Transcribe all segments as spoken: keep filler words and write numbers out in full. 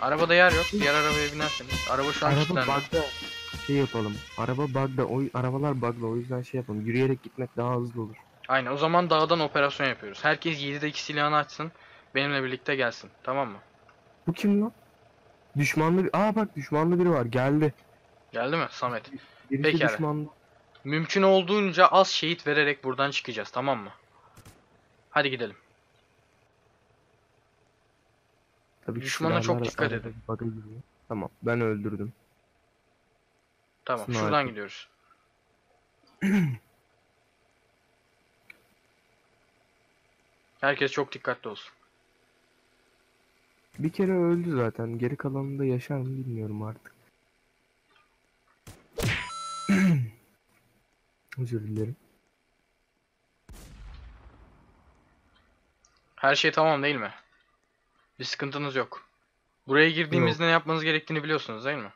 Arabada yer yok. Diğer arabaya binerseniz. Araba şu an araba bug'da. Şey yapalım. Araba bug'da. O arabalar bug'da. O yüzden şey yapalım. Yürüyerek gitmek daha hızlı olur. Aynen. O zaman dağdan operasyon yapıyoruz. Herkes yedideki silahını açsın. Benimle birlikte gelsin. Tamam mı? Bu kim lan? Düşmanlı bir... Aa bak düşmanlı biri var. Geldi. Geldi mi? Samet. Birisi peki düşmanlı. Mümkün olduğunca az şehit vererek buradan çıkacağız. Tamam mı? Hadi gidelim. Tabii düşmana çok dikkat edin. Tamam. Ben öldürdüm. Tamam. Sınavı şuradan artık gidiyoruz. Herkes çok dikkatli olsun. Bir kere öldü zaten. Geri kalanında yaşar mı bilmiyorum artık. Özür dilerim. Her şey tamam değil mi? Bir sıkıntınız yok. Buraya girdiğimizde yok, ne yapmanız gerektiğini biliyorsunuz değil mi?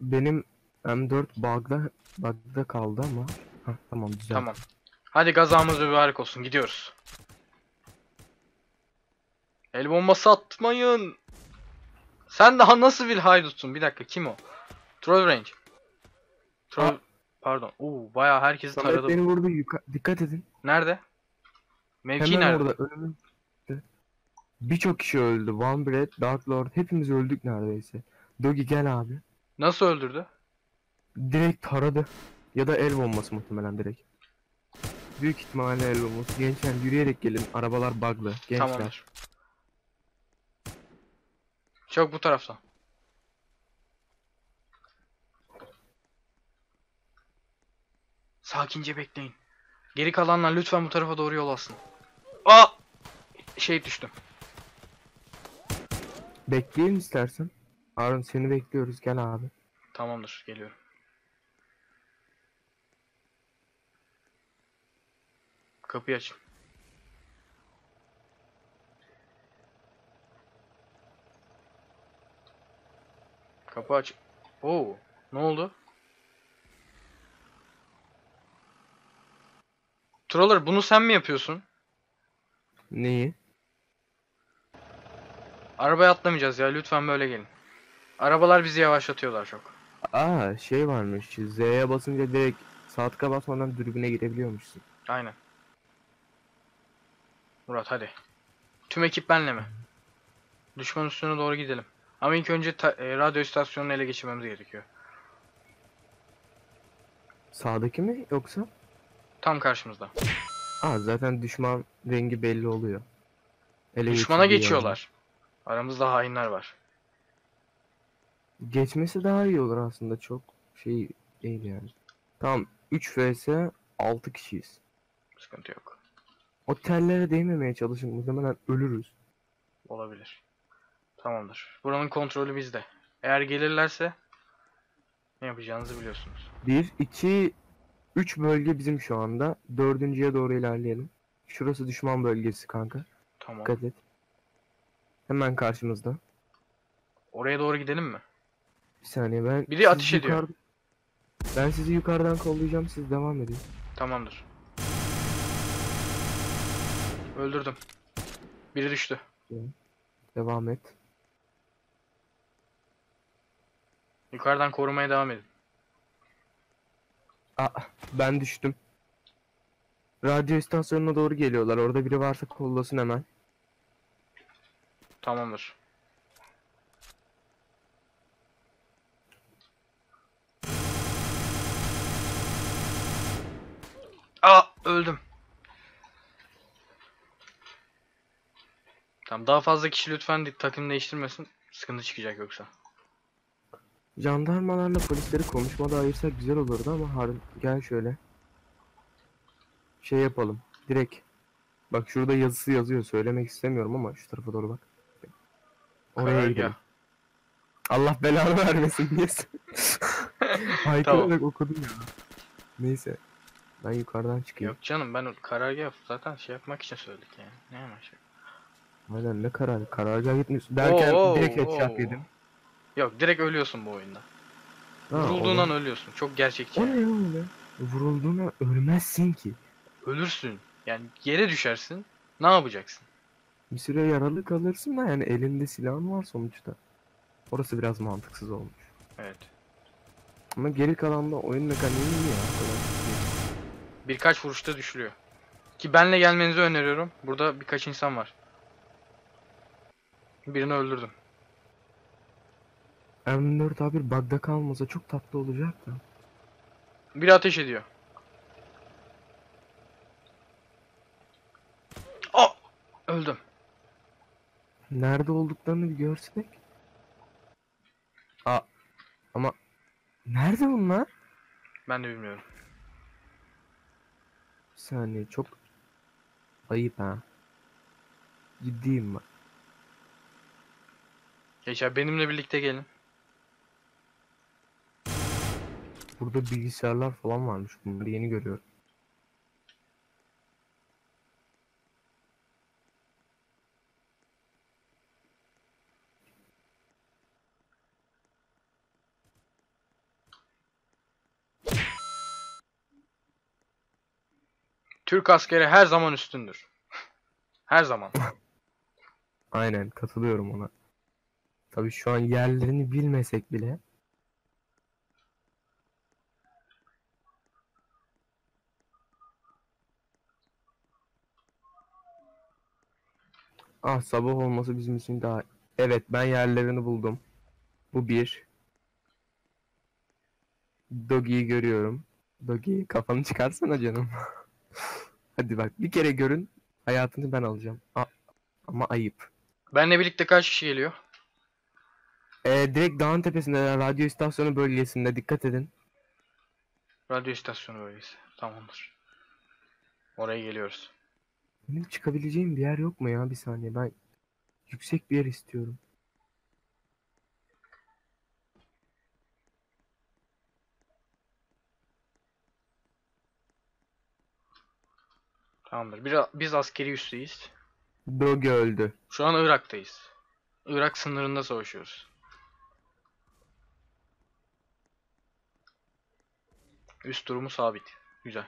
Benim M dört bug'da, bug'da kaldı ama. Heh, tamam güzel. Tamam. Hadi gazamız mübarek olsun. Gidiyoruz. El bombası atmayın. Sen daha nasıl bir haydutsun? Bir dakika kim o? Troll Range. Troll... Pardon. Oo bayağı herkesi Samet taradı. Beni vurdu. Yuka... Dikkat edin. Nerede? Mevki hemen nerede? Orada önümün... Birçok kişi öldü. Bombrat, Dark Lord hepimiz öldük neredeyse. Dougie gel abi. Nasıl öldürdü? Direkt taradı. Ya da el bombası muhtemelen direkt. Büyük ihtimalle el bombası. Gençler yürüyerek gelin. Arabalar bug'lı. Gençler. Tamamdır. Çok bu taraftan. Sakince bekleyin. Geri kalanlar lütfen bu tarafa doğru yol alsın. Aa! Şey düştüm. Bekleyelim istersen. Harun seni bekliyoruz. Gel abi. Tamamdır. Geliyorum. Kapıyı aç. Kapı aç. Oo, ne oldu? Troller bunu sen mi yapıyorsun? Neyi? Arabaya atlamayacağız ya, lütfen böyle gelin. Arabalar bizi yavaşlatıyorlar çok. Aa şey varmış, Z'ye basınca direkt saatliğe basmadan dürbüne girebiliyormuşsun. Aynen. Murat hadi. Tüm ekip benle mi? Düşman üstüne doğru gidelim. Ama ilk önce e, radyo istasyonunu ele geçirmemiz gerekiyor. Sağdaki mi yoksa? Tam karşımızda. Aa zaten düşman rengi belli oluyor. Ele düşmana geçiyorlar. Yani. Aramızda hainler var. Geçmesi daha iyi olur aslında, çok şey değil yani. Tamam üç vs altı kişiyiz. Sıkıntı yok. O tellere değmemeye çalışın, muhtemelen ölürüz. Olabilir. Tamamdır. Buranın kontrolü bizde. Eğer gelirlerse ne yapacağınızı biliyorsunuz. bir, iki, üç bölge bizim şu anda. dördüncüye doğru ilerleyelim. Şurası düşman bölgesi kanka. Tamam. Dikkat et. Hemen karşımızda. Oraya doğru gidelim mi? Bir saniye ben... Biri ateş ediyor. Yukarı... Ben sizi yukarıdan kollayacağım, siz devam edin. Tamamdır. Öldürdüm. Biri düştü. Devam et. Yukarıdan korumaya devam edin. Aa, ben düştüm. Radyo istasyonuna doğru geliyorlar. Orada biri varsa kollasın hemen. Tamamdır. Aa, öldüm. Tamam, daha fazla kişi lütfen takım değiştirmesin. Sıkıntı çıkacak yoksa. Jandarmalarla polisleri konuşmada ayırsak güzel olurdu ama Harun gel şöyle. Şey yapalım. Direkt. Bak şurada yazısı yazıyor. Söylemek istemiyorum ama şu tarafa doğru bak. Oraya gidelim. Allah belanı vermesin diye. Haykırarak tamam okudum ya. Neyse. Ben yukarıdan çıkayım. Yok canım ben karargah zaten şey yapmak için söyledik yani. Ne amaç? Aynen ne karar? Karargah gitmiyorsun. Derken oo, direkt headshot yedim. Yok direkt ölüyorsun bu oyunda. Ha, vurulduğundan o... ölüyorsun. Çok gerçekçi. O ne yani öyle? Vurulduğuna ölmezsin ki. Ölürsün. Yani yere düşersin. Ne yapacaksın? Bir süre yaralı kalırsın da yani elinde silahın var sonuçta. Orası biraz mantıksız olmuş. Evet. Ama geri kalan da oyun mekaniği mi ya? Birkaç vuruşta düşülüyor. Ki benle gelmenizi öneriyorum. Burada birkaç insan var. Birini öldürdüm. M dört A bir bug'da kalmasa çok tatlı olacak da. Biri ateş ediyor. Oh! Öldüm. Nerede olduklarını bir görsek. Aa, ama nerede bunlar? Ben de bilmiyorum. Bir saniye, çok ayıp ha. Ciddiyim bak. Geçer, benimle birlikte gelin. Burada bilgisayarlar falan varmış, bunları yeni görüyorum. Türk askeri her zaman üstündür. Her zaman. Aynen, katılıyorum ona. Tabii şu an yerlerini bilmesek bile. Ah, sabah olması bizim için daha... Evet, ben yerlerini buldum. Bu bir. Dogi'yi görüyorum. Dogi, kafanı çıkarsana canım. Hadi bak, bir kere görün, hayatını ben alacağım. A ama ayıp. Benle birlikte kaç kişi geliyor? Ee, direkt dağın tepesinde, radyo istasyonu bölgesinde, dikkat edin. Radyo istasyonu bölgesi, tamamdır. Oraya geliyoruz. Benim çıkabileceğim bir yer yok mu ya? Bir saniye, ben yüksek bir yer istiyorum. Tamamdır. Biz, biz askeri üstteyim. Dogi öldü. Şu an Irak'tayız. Irak sınırında savaşıyoruz. Üst durumu sabit. Güzel.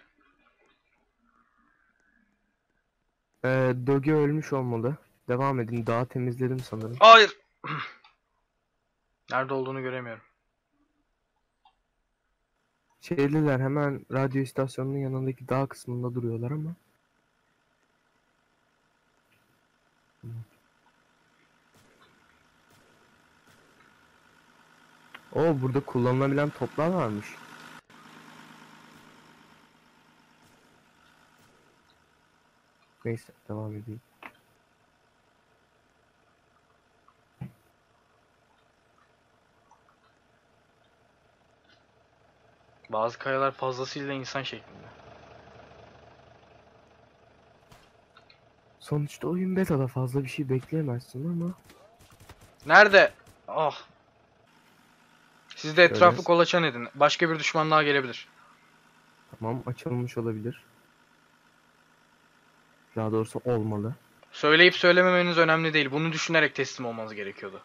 Ee, Dogi ölmüş olmalı. Devam edin. Daha temizledim sanırım. Hayır. Nerede olduğunu göremiyorum. Şeyliler hemen radyo istasyonunun yanındaki dağ kısmında duruyorlar ama. Oo, burada kullanılabilen toplar varmış. Neyse, devam edeyim. Bazı kayalar fazlasıyla insan şeklinde. Sonuçta oyun beta'da, fazla bir şey bekleyemezsin ama. Nerede? Ah. Siz de etrafı evet. Kolaçan edin. Başka bir düşman daha gelebilir. Tamam, açılmış olabilir. Daha doğrusu olmalı. Söyleyip söylememeniz önemli değil. Bunu düşünerek teslim olmanız gerekiyordu.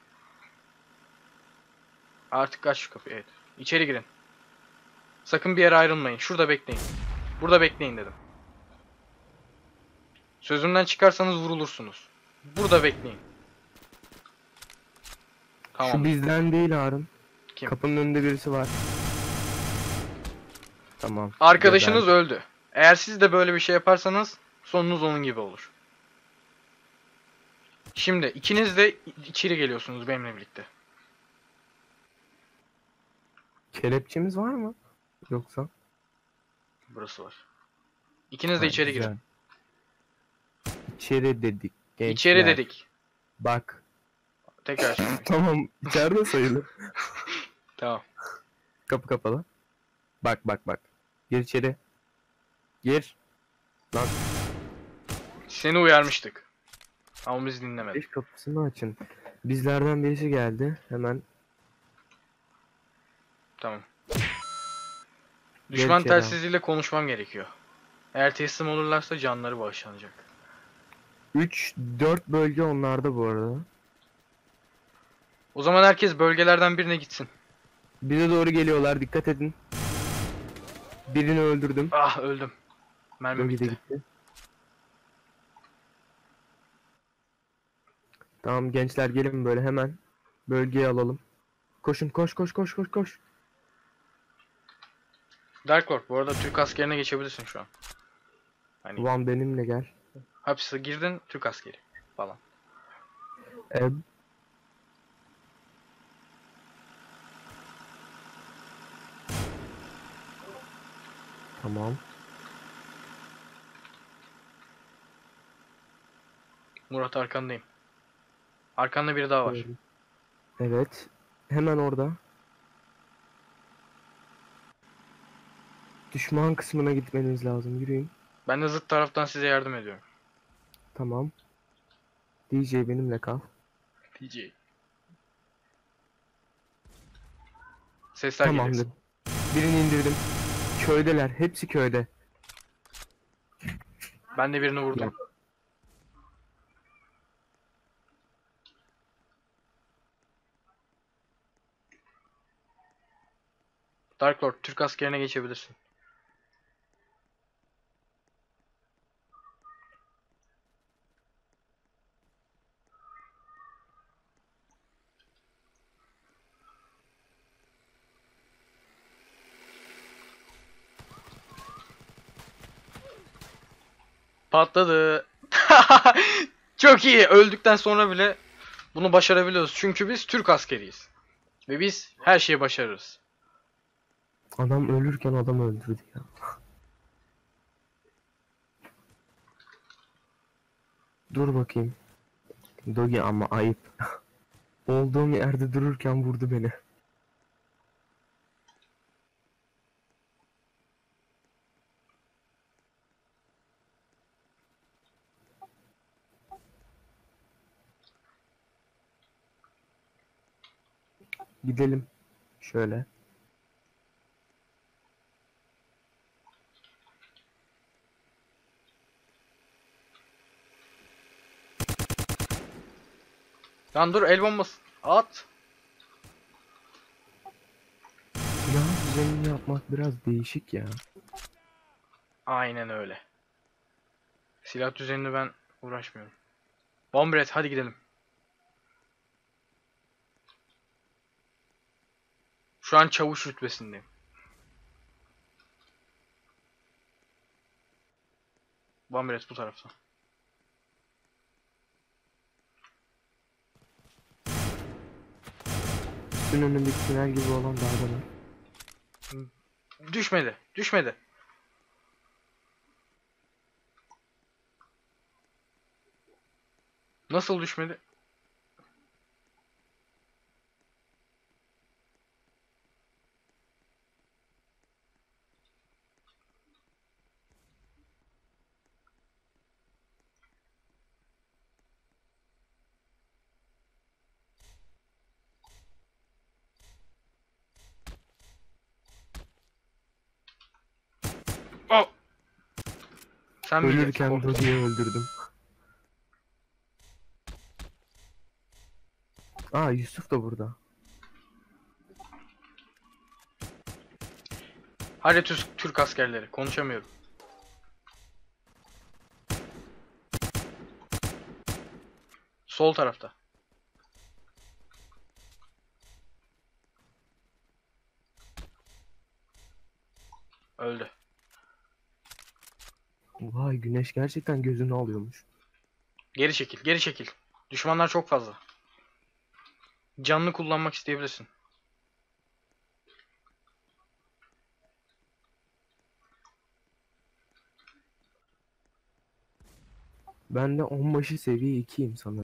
Artık aç şu kapıyı. Evet. İçeri girin. Sakın bir yere ayrılmayın. Şurada bekleyin. Burada bekleyin dedim. Sözümden çıkarsanız vurulursunuz. Burada bekleyin. Tamam. Şu bizden değil Harun. Kim? Kapının önünde birisi var. Tamam. Arkadaşınız Göder. öldü. Eğer siz de böyle bir şey yaparsanız sonunuz onun gibi olur. Şimdi ikiniz de içeri geliyorsunuz benimle birlikte. Kelepçemiz var mı? Yoksa? Burası var. İkiniz ha, de içeri güzel. girin. İçeri dedik. Gençler. İçeri dedik. Bak. Tekrar. Tamam, içeride sayılır. Tamam. Kapı kapalı. Bak bak bak. Gir içeri. Gir. Lan. Seni uyarmıştık. Ama biz dinlemedik. Bir kapısını açın. Bizlerden birisi geldi. Hemen. Tamam. Düşman telsizliyle konuşmam gerekiyor. Eğer teslim olurlarsa canları bağışlanacak. üç dört bölge onlarda bu arada. O zaman herkes bölgelerden birine gitsin. Bize doğru geliyorlar, dikkat edin. Birini öldürdüm. Ah, öldüm. Mermi bitti. gitti. Tamam gençler, gelin böyle hemen bölgeyi alalım. Koşun koş koş koş koş koş. Dark Lord bu arada Türk askerine geçebilirsin şu an. Hani... Ulan benimle gel. Hapse girdin Türk askeri falan. Ee... Tamam. Murat arkandayım. Arkanda biri daha var. Evet. Evet. Hemen orada. Düşman kısmına gitmeniz lazım. Yürüyün. Ben de zıt taraftan size yardım ediyorum. Tamam. D J benimle kal. D J. Sesler tamamdır. Gelecek. Birini indirdim. Köydeler. Hepsi köyde. Ben de birini vurdum. Ya. Dark Lord, Türk askerine geçebilirsin. Patladı. Çok iyi. Öldükten sonra bile bunu başarabiliyoruz. Çünkü biz Türk askeriyiz. Ve biz her şeyi başarırız. Adam ölürken adam öldürdü ya. Dur bakayım. Dougie ama ayıp. Olduğum yerde dururken vurdu beni. Gidelim. Şöyle. Lan dur, el bombası at. Silah düzenini yapmak biraz değişik ya. Aynen öyle. Silah düzenini ben uğraşmıyorum. Bombrat hadi gidelim. Şu an çavuş rütbesindeyim. Bombrat bu tarafta. Bütün önündeki tünel gibi olan darbalar. Düşmedi, düşmedi. Nasıl düşmedi? Sen ölürken Dougie'yi öldürdüm. Aa, Yusuf da burada. Hadi Türk, Türk askerleri, konuşamıyorum. Sol tarafta. Öldü. Vay, güneş gerçekten gözünü alıyormuş. Geri çekil, geri çekil. Düşmanlar çok fazla. Canını kullanmak isteyebilirsin. Ben de onbaşı seviye ikiyim sanırım.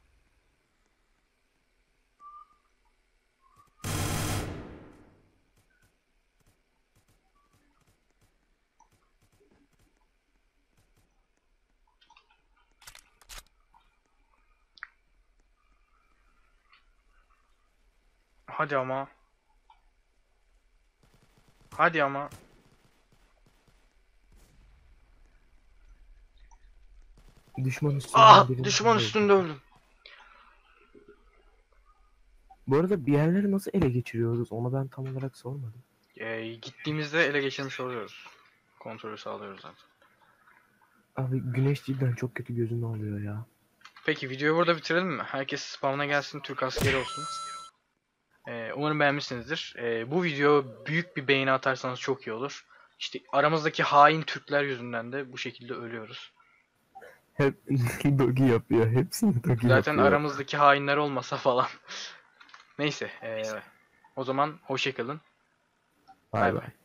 Hadi ama. Hadi ama. Düşman üstünde. Ah, düşman üstünde öldüm. Bu arada bir yerleri nasıl ele geçiriyoruz? Ona ben tam olarak sormadım. Ee, gittiğimizde ele geçirmiş oluyoruz. Kontrolü sağlıyoruz zaten. Abi güneş cidden çok kötü gözünü alıyor ya. Peki videoyu burada bitirelim mi? Herkes spamına gelsin, Türk askeri olsun. Ee, Umarım beğenmişsinizdir. E, bu video büyük bir beğeni atarsanız çok iyi olur. İşte aramızdaki hain Türkler yüzünden de bu şekilde ölüyoruz. Hep Dougie yapıyor. Hepsini Dougie yapıyor. Zaten aramızdaki hainler olmasa falan. Neyse. E, Neyse. O zaman hoşçakalın. Bay bay.